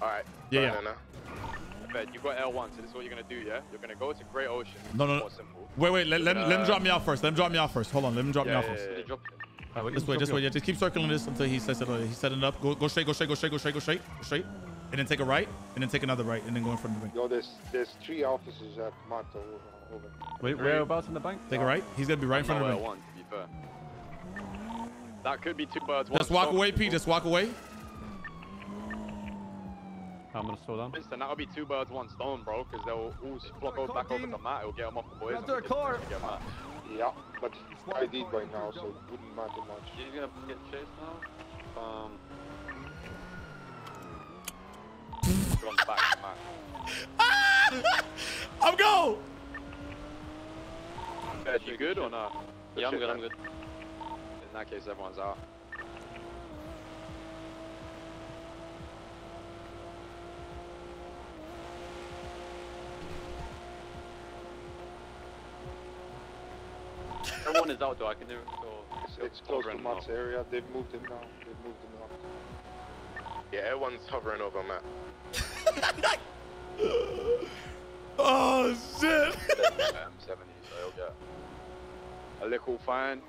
Alright. Yeah. Right, yeah. You got L1, so this is what you're gonna do, yeah? You're gonna go to Grey Ocean. No. More simple. Wait. Let him drop me out first. Hold on. Let him drop me out first. Yeah. This way. Yeah. Just keep circling this until he sets it up. Go straight. And then take a right, and then take another right, and then go in front of the bank. Yo, there's three officers at Mato. Wait, whereabouts in the bank? Take a right. He's gonna be right in front of the bank. One, to be fair. That could be two birds. Just walk away, P. Just walk away. I'm gonna slow down. Listen, that'll be two birds, one stone, bro, because they'll all flop back over to Matt. It'll get them off the boys. After a car. Yeah, but it's ID by now, so it wouldn't matter much. He's gonna get chased now. I'm go. Are you good or not? Yeah, I'm good. I'm good. In that case, everyone's out. Everyone is out though. I can do it. It's close to Matt's area. They've moved him now. Yeah, everyone's hovering over Matt. Oh shit! 70, so he'll get a little fine.